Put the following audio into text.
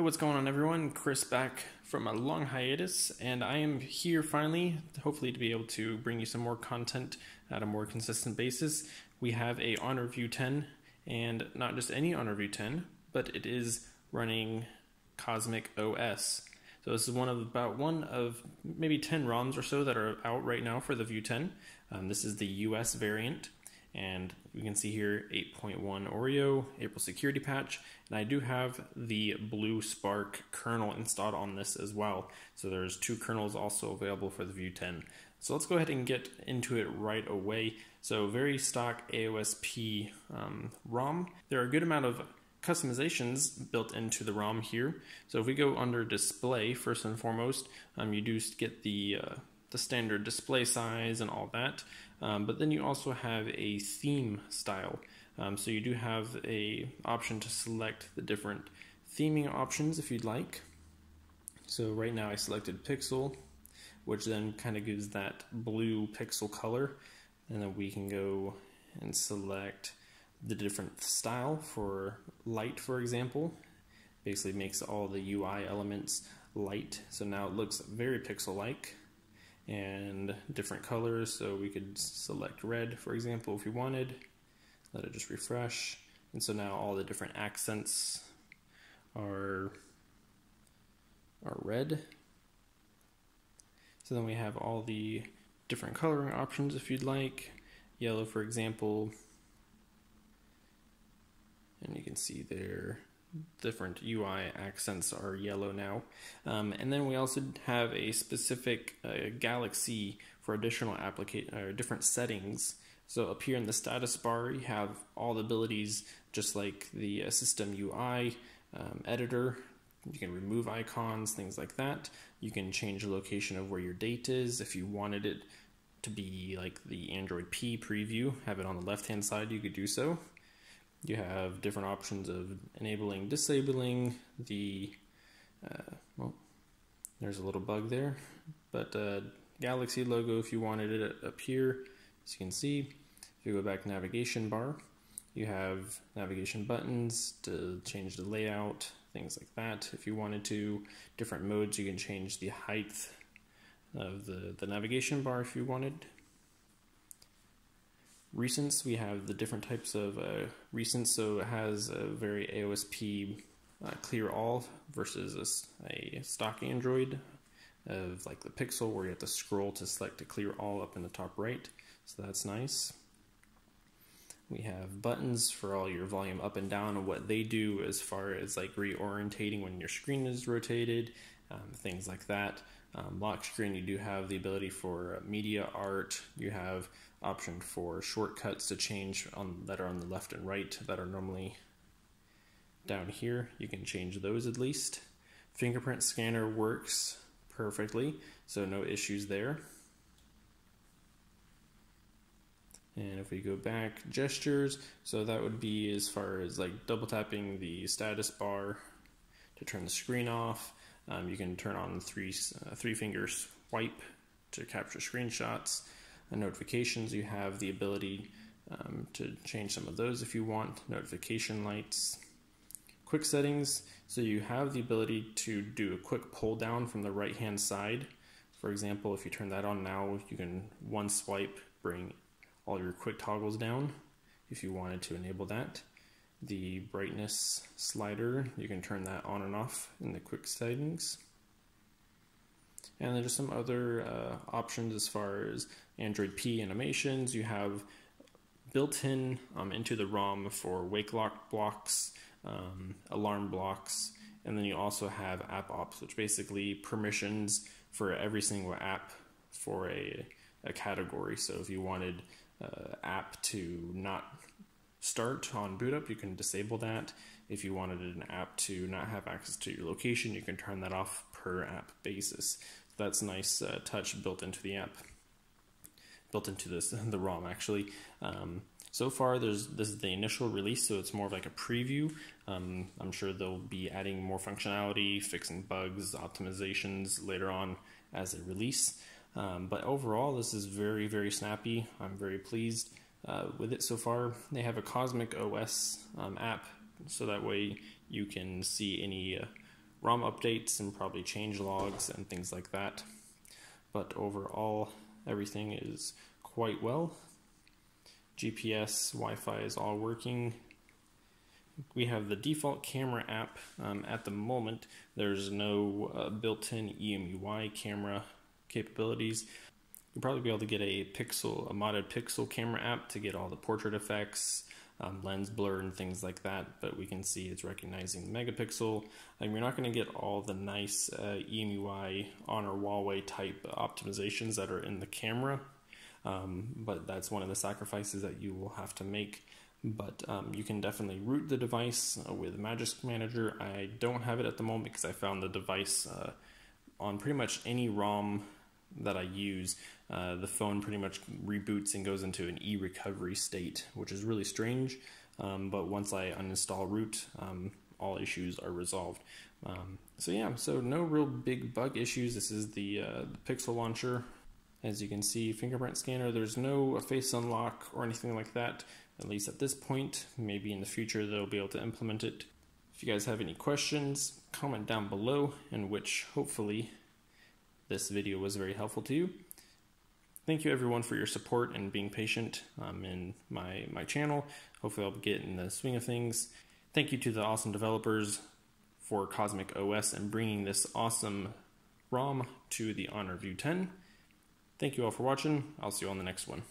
Hey, what's going on everyone? Chris back from a long hiatus, and I am here finally, hopefully to be able to bring you some more content at a more consistent basis. We have a Honor View 10, and not just any Honor View 10, but it is running Cosmic OS. So this is about one of maybe 10 ROMs or so that are out right now for the View 10. This is the US variant, and you can see here 8.1 Oreo, April security patch, and I do have the blue spark kernel installed on this as well. So there's two kernels also available for the View 10. So let's go ahead and get into it right away. So very stock AOSP ROM. There are a good amount of customizations built into the ROM here. So if we go under display, first and foremost, you do get the standard display size and all that, but then you also have a theme style. So you do have a option to select the different theming options if you'd like. So right now I selected pixel, which then kind of gives that blue pixel color, and then we can go and select the different style for light, for example. Basically makes all the UI elements light, so now it looks very pixel-like. And different colors, so we could select red, for example, if we wanted. Let it just refresh, and so now all the different accents are red. So then we have all the different coloring options if you'd like, yellow, for example, and you can see there different UI accents are yellow now. And then we also have a specific galaxy for additional different settings. So up here in the status bar, you have all the abilities, just like the system UI editor. You can remove icons, things like that. You can change the location of where your date is. If you wanted it to be like the Android P preview, have it on the left-hand side, you could do so. You have different options of enabling, disabling, the, well, there's a little bug there, but Galaxy logo if you wanted it up here, as you can see. If you go back to navigation bar, you have navigation buttons to change the layout, things like that. If you wanted to, different modes, you can change the height of the navigation bar if you wanted. Recents, we have the different types of recents, so it has a very AOSP clear all versus a stock Android of like the pixel where you have to scroll to select to clear all up in the top right, so that's nice. We have buttons for all your volume up and down and what they do as far as like reorientating when your screen is rotated, things like that. Lock screen, you do have the ability for media art. You have option for shortcuts to change on that are on the left and right that are normally down here. You can change those at least. Fingerprint scanner works perfectly, so no issues there. And if we go back, gestures, so that would be as far as like double tapping the status bar to turn the screen off. You can turn on three-finger swipe to capture screenshots. And notifications, you have the ability to change some of those if you want. Notification lights. Quick settings, so you have the ability to do a quick pull down from the right-hand side. For example, if you turn that on now, you can one swipe bring all your quick toggles down if you wanted to enable that. The brightness slider, you can turn that on and off in the quick settings. And there's some other options as far as Android P animations. You have built-in into the ROM for wake lock blocks, alarm blocks, and then you also have app ops, which basically permissions for every single app for a category. So if you wanted app to not start on boot up, you can disable that. If you wanted an app to not have access to your location, you can turn that off per app basis. So that's a nice touch built into the app, built into the ROM actually. So far, this is the initial release, so it's more of like a preview. I'm sure they'll be adding more functionality, fixing bugs, optimizations later on as they release. But overall, this is very, very snappy. I'm very pleased with it so far. They have a Cosmic OS app, so that way you can see any ROM updates and probably change logs and things like that. But overall, everything is quite well. GPS, Wi-Fi is all working. We have the default camera app. At the moment, there's no built-in EMUI camera capabilities. You'll probably be able to get a modded pixel camera app to get all the portrait effects, lens blur and things like that, but we can see it's recognizing megapixel. You're not going to get all the nice EMUI Honor Huawei type optimizations that are in the camera, but that's one of the sacrifices that you will have to make. But you can definitely root the device with Magisk Manager. I don't have it at the moment because I found the device on pretty much any ROM that I use. The phone pretty much reboots and goes into an e-recovery state, which is really strange, but once I uninstall root, all issues are resolved. So yeah, so no real big bug issues. This is the Pixel Launcher. As you can see, fingerprint scanner, there's no face unlock or anything like that, at least at this point. Maybe in the future they'll be able to implement it. If you guys have any questions, comment down below, in which hopefully this video was very helpful to you. Thank you everyone for your support and being patient in my channel. Hopefully I'll get in the swing of things. Thank you to the awesome developers for Cosmic OS and bringing this awesome ROM to the Honor View 10. Thank you all for watching. I'll see you on the next one.